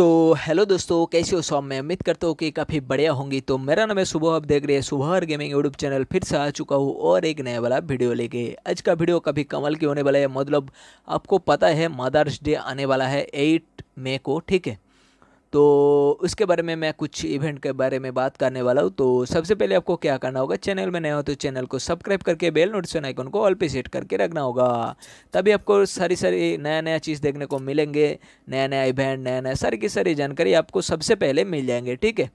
तो हेलो दोस्तों, कैसे हो सब। मैं उम्मीद करता हूँ कि काफ़ी बढ़िया होंगी। तो मेरा नाम है सुबह, आप देख रहे हैं सुबह गेमिंग यूट्यूब चैनल। फिर से आ चुका हूँ और एक नया वाला वीडियो लेके। आज का वीडियो काफ़ी कमाल की होने वाला है। मतलब आपको पता है मदर्स डे आने वाला है 8 मई को, ठीक है। तो उसके बारे में मैं कुछ इवेंट के बारे में बात करने वाला हूँ। तो सबसे पहले आपको क्या करना होगा, चैनल में नया हो तो चैनल को सब्सक्राइब करके बेल नोटिफिकेशन आइकन को ऑल पे सेट करके रखना होगा। तभी आपको सारी नया नया चीज़ देखने को मिलेंगे, नया नया इवेंट, नया नया सारी की सारी जानकारी आपको सबसे पहले मिल जाएंगे, ठीक है।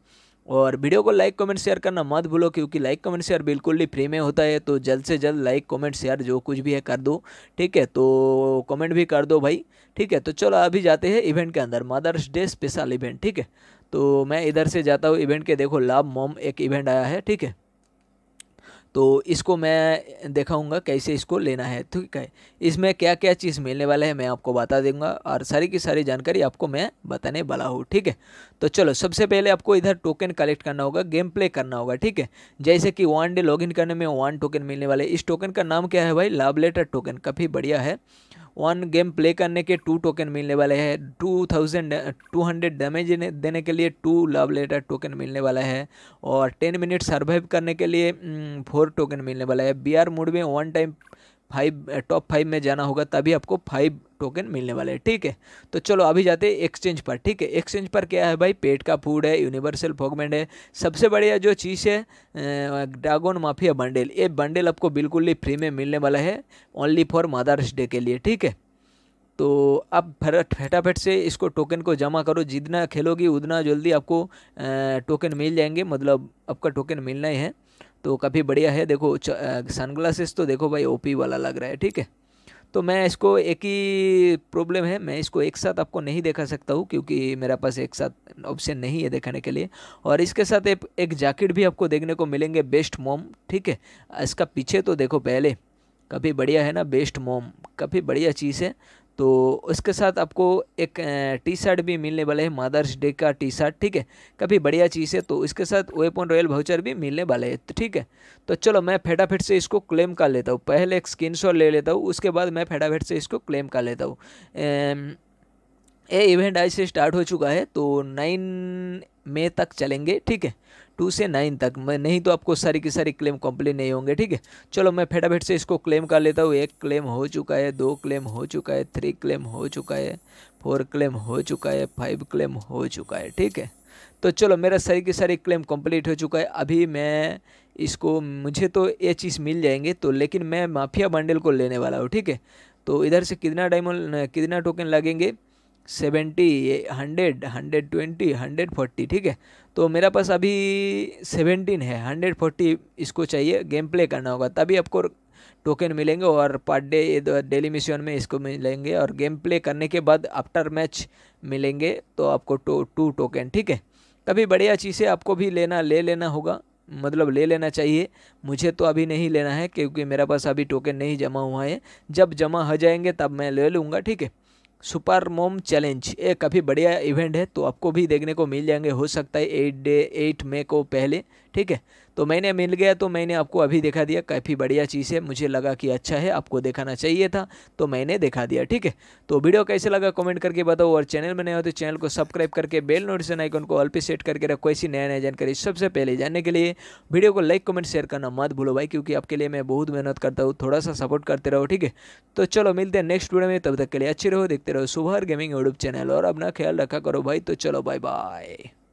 और वीडियो को लाइक कमेंट शेयर करना मत भूलो, क्योंकि लाइक कमेंट शेयर बिल्कुल ही फ्री में होता है। तो जल्द से जल्द लाइक कमेंट शेयर जो कुछ भी है कर दो, ठीक है। तो कमेंट भी कर दो भाई, ठीक है। तो चलो अभी जाते हैं इवेंट के अंदर, मदर्स डे स्पेशल इवेंट, ठीक है। तो मैं इधर से जाता हूँ इवेंट के। देखो लव मॉम एक इवेंट आया है, ठीक है। तो इसको मैं दिखाऊंगा कैसे इसको लेना है, ठीक है। इसमें क्या क्या चीज़ मिलने वाला है मैं आपको बता दूंगा और सारी की सारी जानकारी आपको मैं बताने वाला हूँ, ठीक है। तो चलो सबसे पहले आपको इधर टोकन कलेक्ट करना होगा, गेम प्ले करना होगा, ठीक है। जैसे कि 1 डे लॉगिन करने में 1 टोकन मिलने वाले। इस टोकन का नाम क्या है भाई, लव लेटर टोकन, काफ़ी बढ़िया है। 1 गेम प्ले करने के 2 टोकन मिलने वाले हैं। 2200 डैमेज देने के लिए 2 लव लेटर टोकन मिलने वाला है। और 10 मिनट सर्वाइव करने के लिए 4 टोकन मिलने वाला है। बीआर मोड में 1 टाइम टॉप 5 में जाना होगा, तभी आपको 5 टोकन मिलने वाले हैं, ठीक है। तो चलो अभी जाते हैं एक्सचेंज पर, ठीक है। एक्सचेंज पर क्या है भाई, पेट का फूड है, यूनिवर्सल फॉगमेंट है, सबसे बढ़िया जो चीज़ है ड्रैगन माफिया बंडल। ये बंडल आपको बिल्कुल ही फ्री में मिलने वाला है, ओनली फॉर मदर्स डे के लिए, ठीक है। तो आप फटाफट से इसको टोकन को जमा करो, जितना खेलोगी उतना जल्दी आपको टोकन मिल जाएंगे। मतलब आपका टोकन मिलना ही है, तो काफ़ी बढ़िया है। देखो सनग्लासेस तो देखो भाई ओपी वाला लग रहा है, ठीक है। तो मैं इसको, एक ही प्रॉब्लम है, मैं इसको एक साथ आपको नहीं दिखा सकता हूँ, क्योंकि मेरे पास एक साथ ऑप्शन नहीं है दिखाने के लिए। और इसके साथ एक जैकेट भी आपको देखने को मिलेंगे, बेस्ट मॉम, ठीक है। इसका पीछे तो देखो पहले, काफ़ी बढ़िया है ना, बेस्ट मॉम काफ़ी बढ़िया चीज़ है। तो उसके साथ आपको एक टी शर्ट भी मिलने वाला है, मदर्स डे का टी शर्ट, ठीक है, काफ़ी बढ़िया चीज़ है। तो इसके साथ ओपन रॉयल वाउचर भी मिलने वाले हैं, ठीक है। तो चलो मैं फटाफट से इसको क्लेम कर लेता हूँ, पहले एक स्क्रीनशॉट ले लेता हूँ, उसके बाद मैं फटाफट से इसको क्लेम कर लेता हूँ। ये इवेंट आज से स्टार्ट हो चुका है, तो 9 मई तक चलेंगे, ठीक है, 2 से 9 तक। मैं नहीं तो आपको सारी की सारी क्लेम कंप्लीट नहीं होंगे, ठीक है। चलो मैं फटाफट से इसको क्लेम कर लेता हूँ। 1 क्लेम हो चुका है, 2 क्लेम हो चुका है, 3 क्लेम हो चुका है, 4 क्लेम हो चुका है, 5 क्लेम हो चुका है, ठीक है। तो चलो मेरा सारी की सारी क्लेम कंप्लीट हो चुका है। अभी मैं इसको, मुझे तो ये चीज़ मिल जाएंगे, तो लेकिन मैं माफिया बंडल को लेने वाला हूँ, ठीक है। तो इधर से कितना टोकन लगेंगे, 70, 100, 120, 140, ठीक है। तो मेरा पास अभी 17 है, 140 इसको चाहिए। गेम प्ले करना होगा, तभी आपको टोकन मिलेंगे। और पर डे डेली मिशन में इसको मिलेंगे, और गेम प्ले करने के बाद आफ्टर मैच मिलेंगे, तो आपको 2 टोकन, ठीक है, काफ़ी बढ़िया चीज़ है। आपको भी ले लेना होगा, मतलब ले लेना चाहिए। मुझे तो अभी नहीं लेना है, क्योंकि मेरे पास अभी टोकन नहीं जमा हुआ है। जब जमा हो जाएंगे तब मैं ले लूँगा, ठीक है। सुपर मोम चैलेंज, ये काफ़ी बढ़िया इवेंट है, तो आपको भी देखने को मिल जाएंगे, हो सकता है 8 मई को पहले, ठीक है। तो मैंने मिल गया, तो मैंने आपको अभी दिखा दिया, काफ़ी बढ़िया चीज़ है। मुझे लगा कि अच्छा है, आपको दिखाना चाहिए था, तो मैंने दिखा दिया, ठीक है। तो वीडियो कैसे लगा कमेंट करके बताओ, और चैनल में नए हो तो चैनल को सब्सक्राइब करके बेल नोटिफिकेशन आइकन को ऑल पे सेट करके रखो। ऐसी नया नया जानकारी सबसे पहले जानने के लिए वीडियो को लाइक कमेंट शेयर करना मत भूलो भाई, क्योंकि आपके लिए मैं बहुत मेहनत करता हूँ, थोड़ा सा सपोर्ट करते रहो, ठीक है। तो चलो मिलते हैं नेक्स्ट वीडियो में, तब तक के लिए अच्छे रहो, देखते रहो सुबह गेमिंग यूट्यूब चैनल, और अपना ख्याल रखा करो भाई। तो चलो बाय बाय।